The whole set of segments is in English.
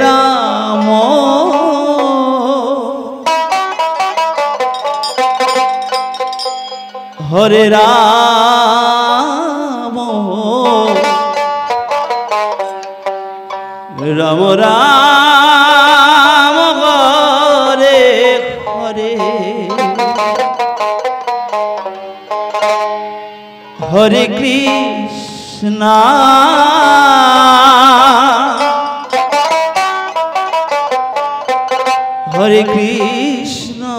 Hare Ramo, Hare Ramo, Ramo Ramo, Hare Hare, Hare Krishna. Hare Krishna,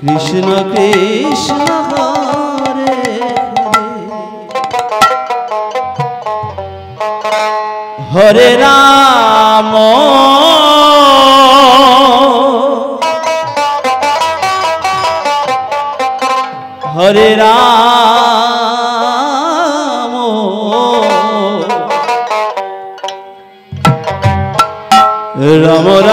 Krishna Krishna, Hare Hare, Hare Rama, Hare Rama. Ram Ram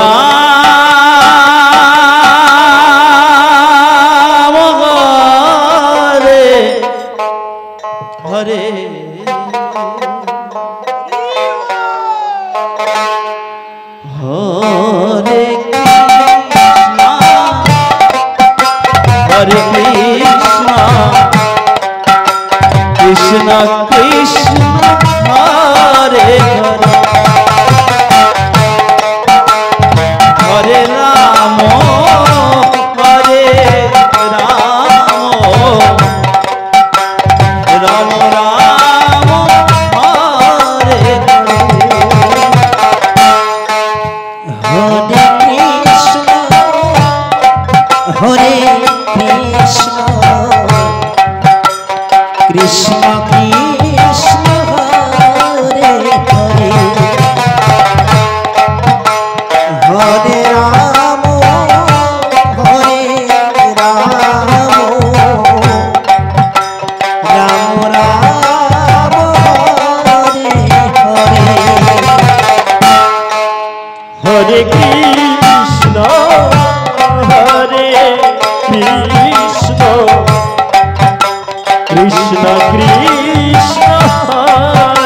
Hare Hare Hare Krishna Hare Krishna Krishna Krishna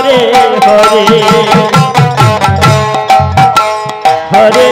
Hare Hare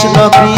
Krishna Krishna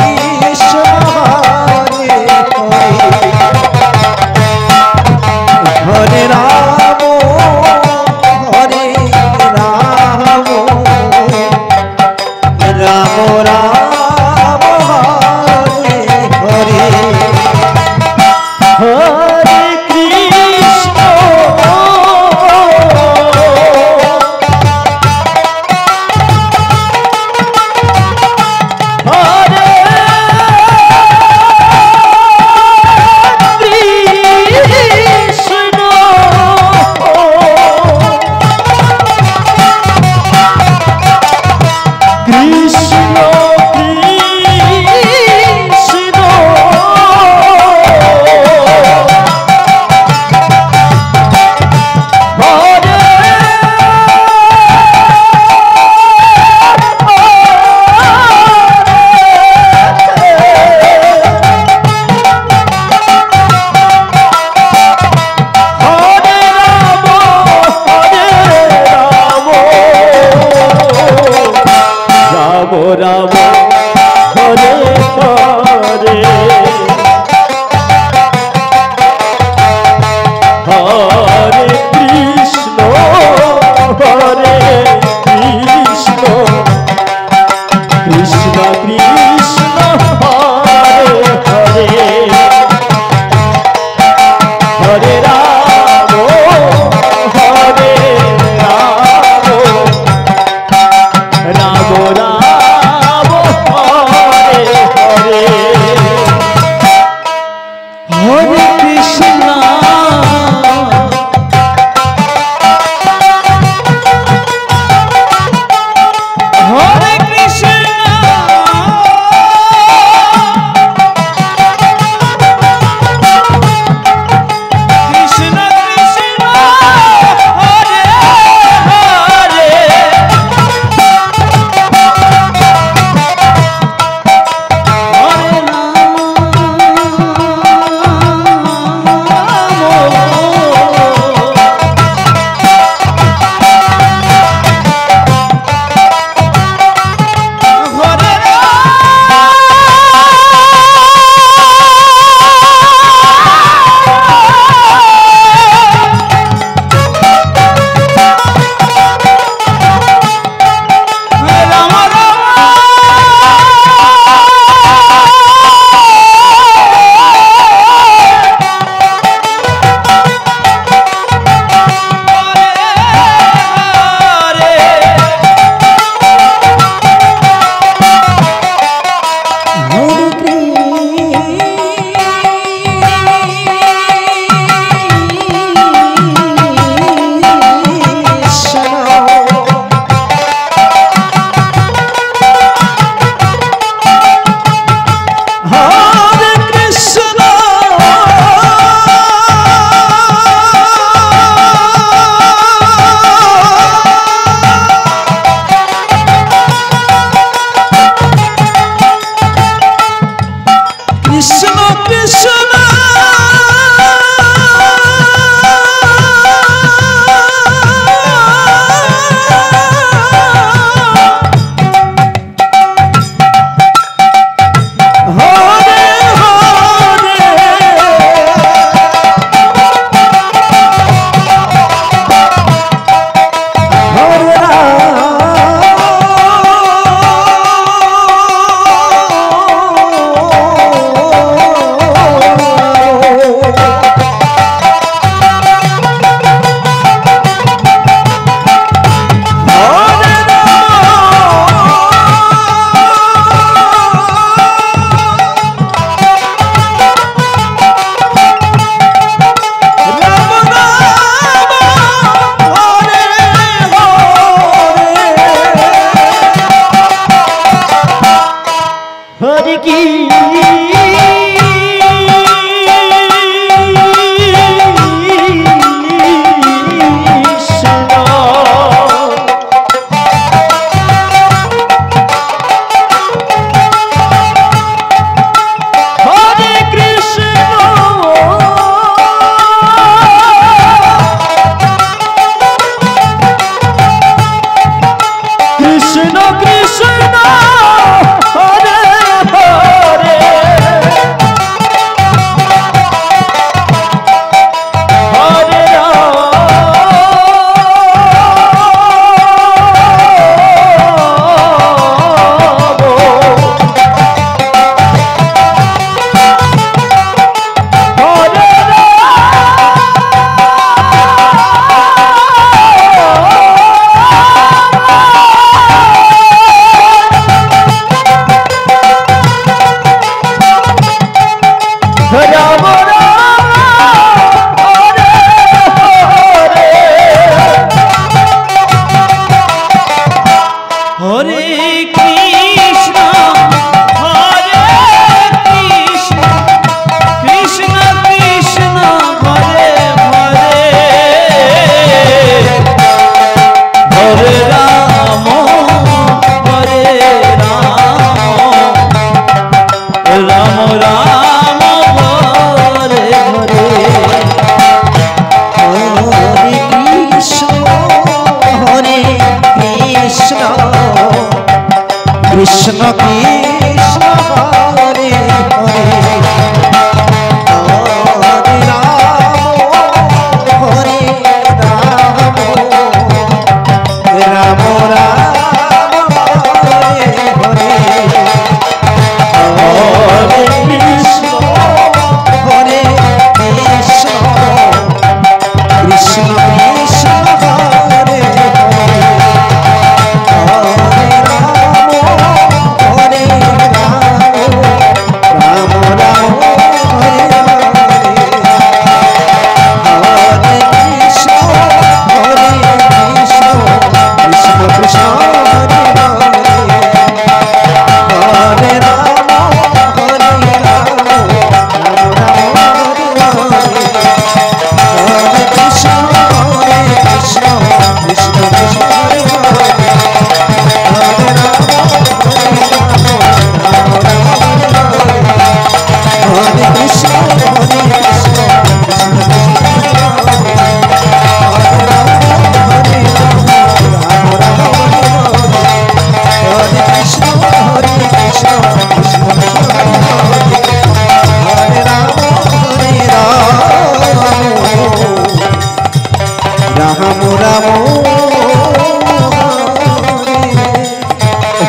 Krishna Krishna Hare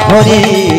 Hare Hare